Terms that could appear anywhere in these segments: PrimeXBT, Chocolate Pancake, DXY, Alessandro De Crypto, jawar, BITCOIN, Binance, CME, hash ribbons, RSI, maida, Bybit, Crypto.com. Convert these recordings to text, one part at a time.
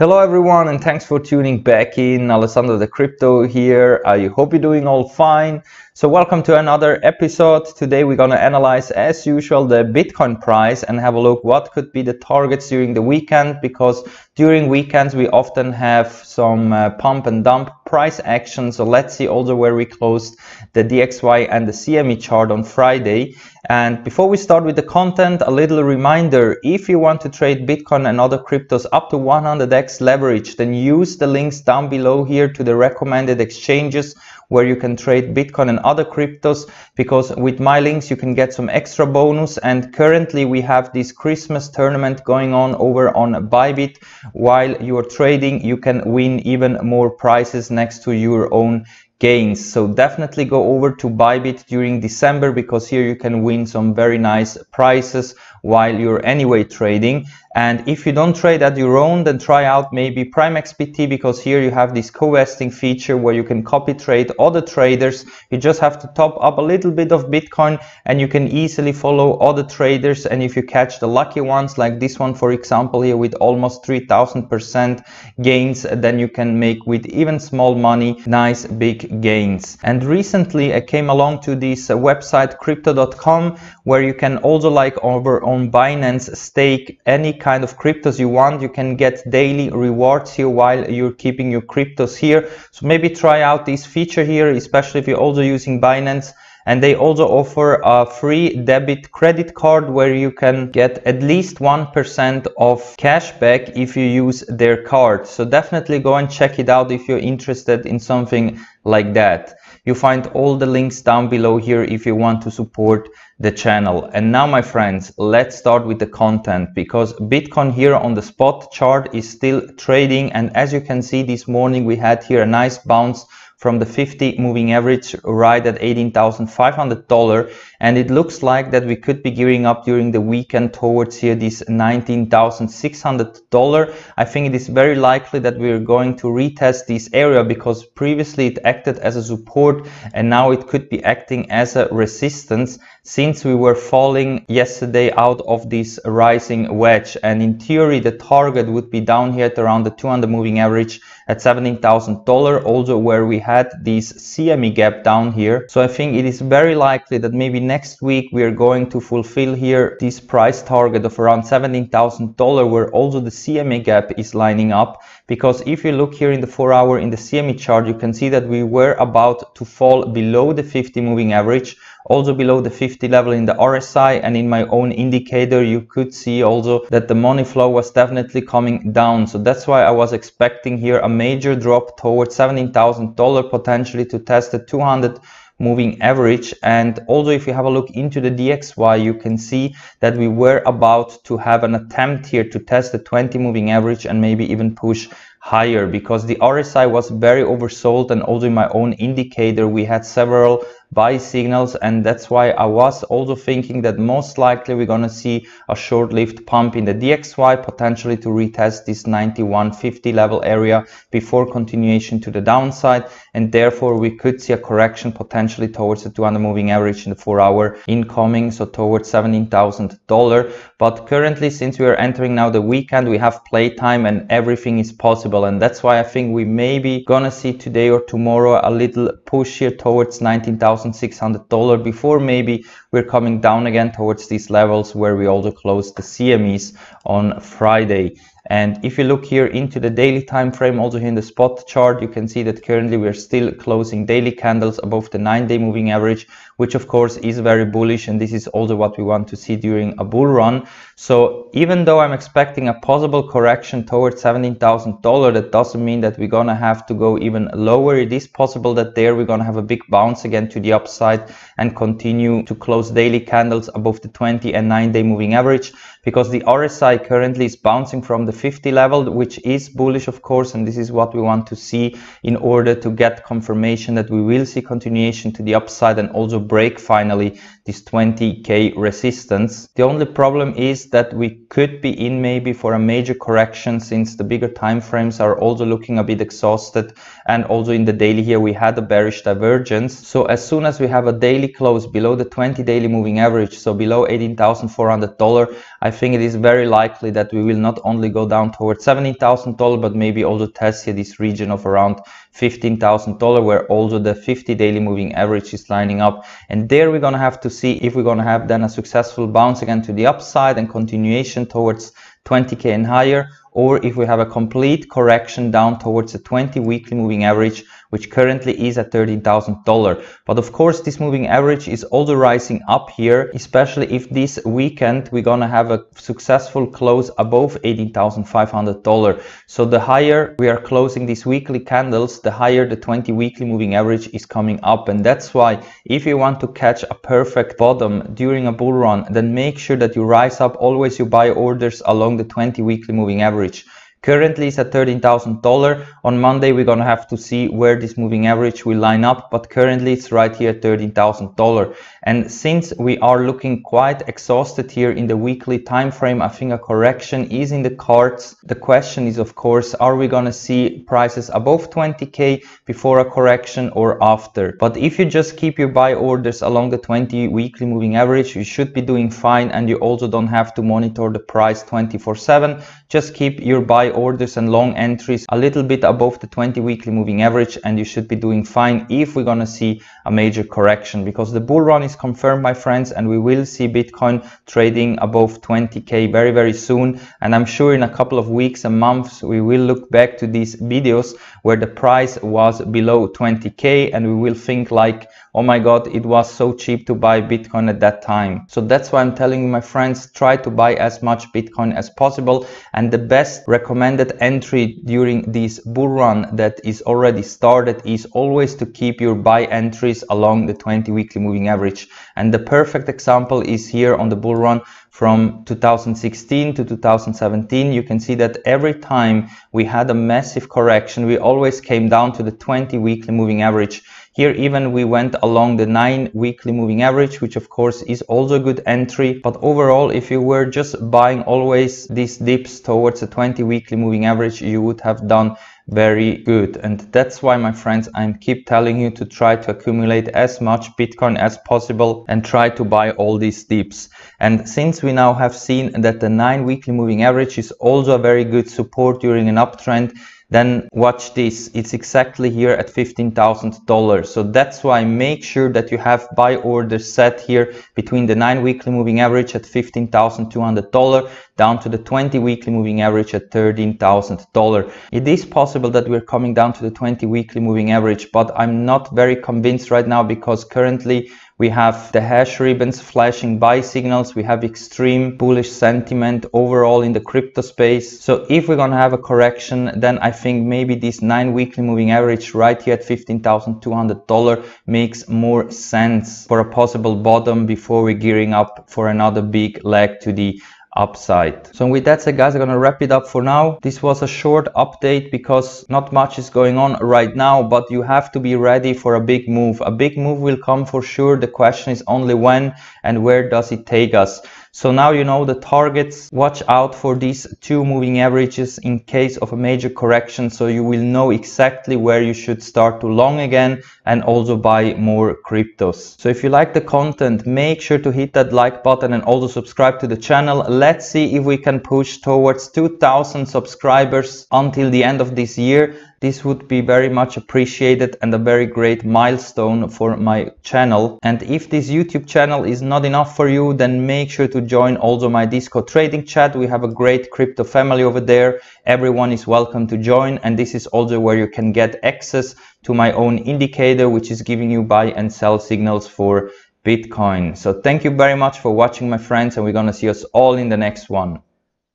Hello everyone, and thanks for tuning back in. Alessandro De Crypto here. I hope you're doing all fine. So welcome to another episode. Today we're going to analyze, as usual, the Bitcoin price and have a look what could be the targets during the weekend, because during weekends we often have some pump and dump price action. So let's see also where we closed the DXY and the CME chart on Friday. And before we start with the content, a little reminder: if you want to trade Bitcoin and other cryptos up to 100x leverage, then use the links down below here to the recommended exchanges where you can trade Bitcoin and other cryptos, because with my links you can get some extra bonus. And currently we have this Christmas tournament going on over on Bybit. While you are trading, you can win even more prizes next to your own gains. So definitely go over to Bybit during December, because here you can win some very nice prizes while you're anyway trading. And if you don't trade at your own, then try out maybe PrimeXBT, because here you have this co-vesting feature where you can copy trade other traders. You just have to top up a little bit of Bitcoin and you can easily follow other traders. And if you catch the lucky ones, like this one for example here with almost 3000% gains, then you can make with even small money nice big gains. And recently I came along to this website Crypto.com, where you can also, like over on Binance, stake any kind of cryptos you want. You can get daily rewards here while you're keeping your cryptos here. So maybe try out this feature here, especially if you're also using Binance. And they also offer a free debit credit card where you can get at least 1% of cash back if you use their card. So definitely go and check it out if you're interested in something like that. You find all the links down below here if you want to support the channel. And now, my friends, let's start with the content, because Bitcoin here on the spot chart is still trading. And as you can see, this morning we had here a nice bounce from the 50 moving average right at $18,500, and it looks like that we could be gearing up during the weekend towards here this $19,600. I think it is very likely that we are going to retest this area, because previously it acted as a support and now it could be acting as a resistance, since we were falling yesterday out of this rising wedge. And in theory the target would be down here at around the 200 moving average at $17,000, also where we had this CME gap down here. So I think it is very likely that maybe next week we are going to fulfill here this price target of around $17,000, where also the CME gap is lining up. Because if you look here in the 4-hour in the CME chart, you can see that we were about to fall below the 50 moving average, also below the 50 level in the RSI. And in my own indicator you could see also that the money flow was definitely coming down. So that's why I was expecting here a major drop towards $17,000, potentially to test the 200 moving average. And also if you have a look into the DXY, you can see that we were about to have an attempt here to test the 20 moving average and maybe even push higher, because the RSI was very oversold, and also in my own indicator we had several buy signals. And that's why I was also thinking that most likely we're gonna see a short-lived pump in the DXY, potentially to retest this 9150 level area before continuation to the downside, and therefore we could see a correction potentially towards the 200 moving average in the 4-hour incoming, so towards $17,000. But currently, since we are entering now the weekend, we have playtime and everything is possible. And that's why I think we may be gonna see today or tomorrow a little push here towards $19,600 before maybe we're coming down again towards these levels where we also closed the CMEs on Friday. And if you look here into the daily time frame, also here in the spot chart, you can see that currently we're still closing daily candles above the 9-day moving average, which of course is very bullish, and this is also what we want to see during a bull run. So even though I'm expecting a possible correction towards $17,000, that doesn't mean that we're gonna have to go even lower. It is possible that there we're gonna have a big bounce again to the upside and continue to close daily candles above the 20 and 9-day moving average, because the RSI currently is bouncing from the 50 level, which is bullish of course, and this is what we want to see in order to get confirmation that we will see continuation to the upside and also break finally this 20k resistance. The only problem is that we could be in maybe for a major correction, since the bigger time frames are also looking a bit exhausted, and also in the daily here we had a bearish divergence. So as soon as we have a daily close below the 20 daily moving average, so below $18,400, I think it is very likely that we will not only go go down towards $17,000, but maybe also test here this region of around $15,000, where also the 50 daily moving average is lining up. And there we're gonna have to see if we're gonna have then a successful bounce again to the upside and continuation towards 20K and higher, or if we have a complete correction down towards the 20 weekly moving average, which currently is at $13,000. But of course, this moving average is also rising up here, especially if this weekend we're gonna have a successful close above $18,500. So the higher we are closing these weekly candles, the higher the 20 weekly moving average is coming up. And that's why if you want to catch a perfect bottom during a bull run, then make sure that you rise up always you buy orders along the 20 weekly moving average. Currently it's at $13,000. On Monday we're gonna have to see where this moving average will line up, but currently it's right here at $13,000. And since we are looking quite exhausted here in the weekly time frame, I think a correction is in the cards. The question is, of course, are we gonna see prices above 20K before a correction or after? But if you just keep your buy orders along the 20 weekly moving average, you should be doing fine, and you also don't have to monitor the price 24/7. Just keep your buy orders and long entries a little bit above the 20 weekly moving average, and you should be doing fine if we're gonna see a major correction, because the bull run is confirmed, my friends, and we will see Bitcoin trading above 20K very, very soon. And I'm sure in a couple of weeks and months we will look back to these videos where the price was below 20K, and we will think like, oh my god, it was so cheap to buy Bitcoin at that time. So that's why I'm telling you, my friends, try to buy as much Bitcoin as possible, and the best recommended entry during this bull run that is already started is always to keep your buy entries along the 20 weekly moving average. And the perfect example is here on the bull run from 2016 to 2017. You can see that every time we had a massive correction, we always came down to the 20 weekly moving average. Here even we went along the 9 weekly moving average, which of course is also a good entry. But overall, if you were just buying always these dips towards the 20 weekly moving average, you would have done very good. And that's why, my friends, I keep telling you to try to accumulate as much Bitcoin as possible and try to buy all these dips. And since we now have seen that the 9 weekly moving average is also a very good support during an uptrend, then watch this, it's exactly here at $15,000. So that's why make sure that you have buy orders set here between the 9 weekly moving average at $15,200 down to the 20 weekly moving average at $13,000. It is possible that we're coming down to the 20 weekly moving average, but I'm not very convinced right now, because currently we have the hash ribbons flashing buy signals. We have extreme bullish sentiment overall in the crypto space. So if we're gonna have a correction, then I think maybe this 9 weekly moving average right here at $15,200 makes more sense for a possible bottom before we're gearing up for another big leg to the upside. So with that said, guys, I'm gonna wrap it up for now. This was a short update because not much is going on right now, but you have to be ready for a big move. A big move will come for sure. The question is only when and where does it take us. So now you know the targets. Watch out for these 2 moving averages in case of a major correction, so you will know exactly where you should start to long again and also buy more cryptos. So if you like the content, make sure to hit that like button and also subscribe to the channel. Let's see if we can push towards 2,000 subscribers until the end of this year. This would be very much appreciated and a very great milestone for my channel. And if this YouTube channel is not enough for you, then make sure to join also my Discord trading chat. We have a great crypto family over there. Everyone is welcome to join, and this is also where you can get access to my own indicator, which is giving you buy and sell signals for Bitcoin. So thank you very much for watching, my friends, and we're gonna see us all in the next one.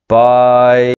Bye.